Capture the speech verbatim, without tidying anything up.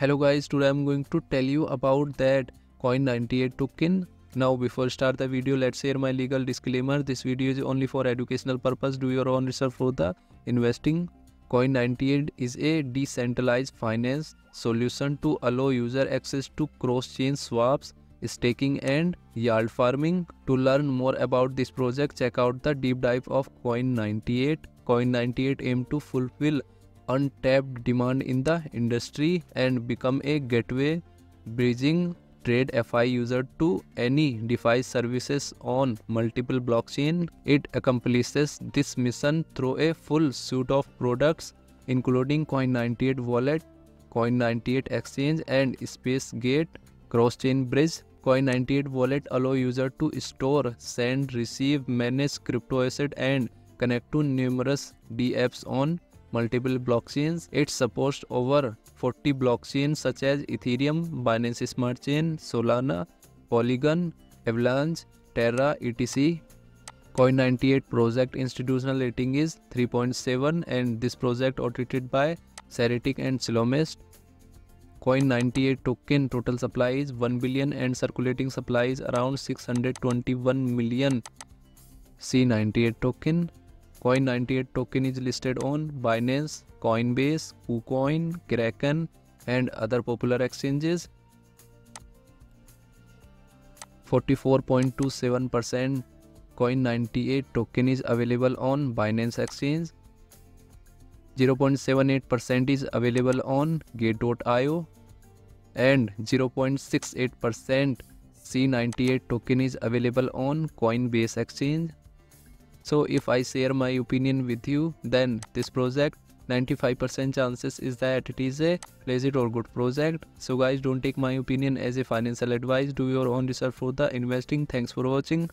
Hello guys, today I'm going to tell you about that Coin ninety-eight token. Now before start the video, let's share my legal disclaimer. This video is only for educational purpose. Do your own research for the investing. Coin ninety-eight is a decentralized finance solution to allow user access to cross-chain swaps, staking and yield farming. To learn more about this project, check out the deep dive of Coin ninety-eight. Coin ninety-eight aims to fulfill untapped demand in the industry and become a gateway bridging TradeFI user to any DeFi services on multiple blockchain. It accomplishes this mission through a full suite of products including Coin ninety-eight wallet, Coin ninety-eight exchange and SpaceGate cross-chain bridge. Coin ninety-eight wallet allow user to store, send, receive, manage crypto asset and connect to numerous DApps on multiple blockchains. It supports over forty blockchains such as Ethereum, Binance Smart Chain, Solana, Polygon, Avalanche, Terra, et cetera. Coin ninety-eight project institutional rating is three point seven and this project audited by Ceretic and Chilomest. Coin ninety-eight token total supply is one billion and circulating supply is around six hundred twenty-one million C ninety-eight token. Coin ninety-eight token is listed on Binance, Coinbase, KuCoin, Kraken and other popular exchanges. forty-four point two seven percent Coin ninety-eight token is available on Binance exchange. zero point seven eight percent is available on Gate dot i o and zero point six eight percent C ninety-eight token is available on Coinbase exchange. So if I share my opinion with you, then this project ninety-five percent chances is that it is a legit or good project. So guys, don't take my opinion as a financial advice. Do your own research for the investing. Thanks for watching.